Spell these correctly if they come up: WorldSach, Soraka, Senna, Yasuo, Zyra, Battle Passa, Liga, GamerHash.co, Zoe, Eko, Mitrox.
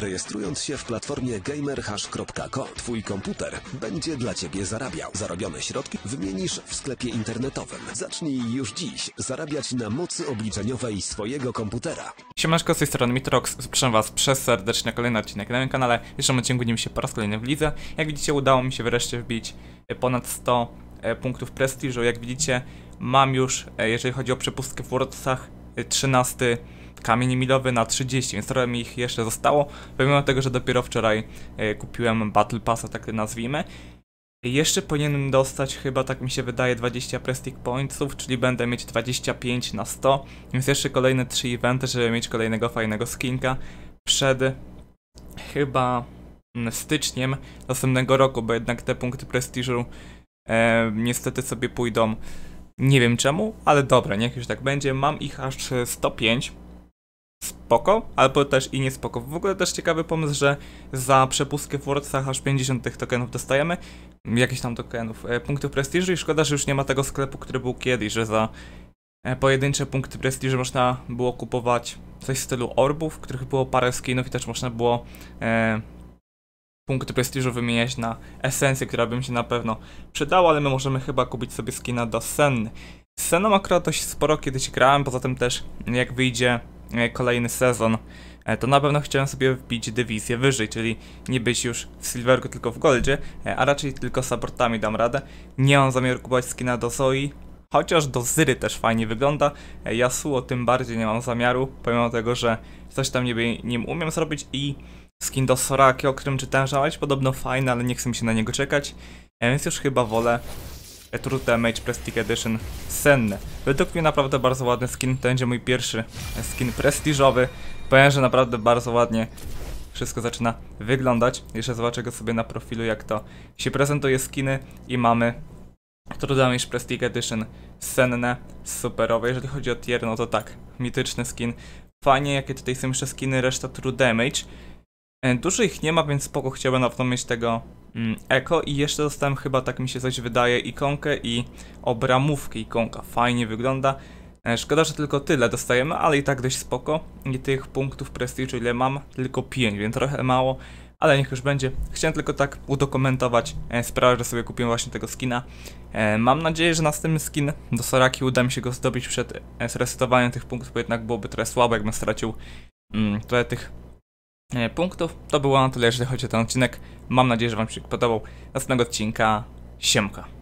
Rejestrując się w platformie GamerHash.co, twój komputer będzie dla ciebie zarabiał. Zarobione środki wymienisz w sklepie internetowym. Zacznij już dziś zarabiać na mocy obliczeniowej swojego komputera. Siemaszko, z tej strony Mitrox. Zapraszam was przez serdecznie na kolejny odcinek na moim kanale. Jeszcze odcinkujemy się po raz kolejny w Lidze. Jak widzicie, udało mi się wreszcie wbić ponad 100 punktów prestiżu. Jak widzicie, mam już, jeżeli chodzi o przepustkę w WorldSach, 13 kamień milowy na 30, więc trochę mi ich jeszcze zostało, pomimo tego, że dopiero wczoraj kupiłem Battle Passa, tak nazwijmy. Jeszcze powinienem dostać chyba, tak mi się wydaje, 20 Prestige Pointsów, czyli będę mieć 25 na 100, więc jeszcze kolejne 3 eventy, żeby mieć kolejnego fajnego skinka przed chyba styczniem następnego roku, bo jednak te punkty prestiżu niestety sobie pójdą, nie wiem czemu, ale dobra, niech już tak będzie. Mam ich aż 105. Spoko, albo też i niespoko. W ogóle też ciekawy pomysł, że za przepustkę w WorldSach aż 50 tych tokenów dostajemy. Jakichś tam tokenów, punktów prestiżu, i szkoda, że już nie ma tego sklepu, który był kiedyś, że za pojedyncze punkty prestiżu można było kupować coś w stylu orbów, których było parę skinów, i też można było punkty prestiżu wymieniać na esencję, która by mi się na pewno przydała, ale my możemy chyba kupić sobie skina do Senny. Z Senną akurat dość sporo kiedyś grałem, poza tym też jak wyjdzie kolejny sezon, to na pewno chciałem sobie wbić dywizję wyżej, czyli nie być już w silverku, tylko w goldzie, a raczej tylko supportami dam radę. Nie mam zamiaru kupować skina do Zoe, chociaż do Zyry też fajnie wygląda. Yasuo tym bardziej nie mam zamiaru, pomimo tego, że coś tam niby nim umiem zrobić, i skin do Soraki, o którym czytałem, żałać, podobno fajny, ale nie chcę mi się na niego czekać, więc już chyba wolę True Damage Prestige Edition Senna. Według mnie naprawdę bardzo ładny skin, to będzie mój pierwszy skin prestiżowy. Powiem, że naprawdę bardzo ładnie wszystko zaczyna wyglądać. Jeszcze zobaczę go sobie na profilu, jak to się prezentuje skiny, i mamy True Damage Prestige Edition Senna, superowe. Jeżeli chodzi o tier, no to tak, mityczny skin. Fajnie, jakie tutaj są jeszcze skiny, reszta True Damage. Dużo ich nie ma, więc spoko, chciałbym na pewno mieć tego Eko, i jeszcze dostałem chyba, tak mi się coś wydaje, ikonkę i obramówkę. Ikonka fajnie wygląda. Szkoda, że tylko tyle dostajemy, ale i tak dość spoko. I tych punktów prestiżu, ile mam, tylko 5, więc trochę mało, ale niech już będzie. Chciałem tylko tak udokumentować sprawę, że sobie kupiłem właśnie tego skina. Mam nadzieję, że następny skin do Soraki uda mi się go zdobyć przed zresetowaniem tych punktów, bo jednak byłoby trochę słabo, jakbym stracił trochę tych punktów. To było na tyle, jeżeli chodzi o ten odcinek. Mam nadzieję, że wam się podobał. Następnego odcinka. Siemka.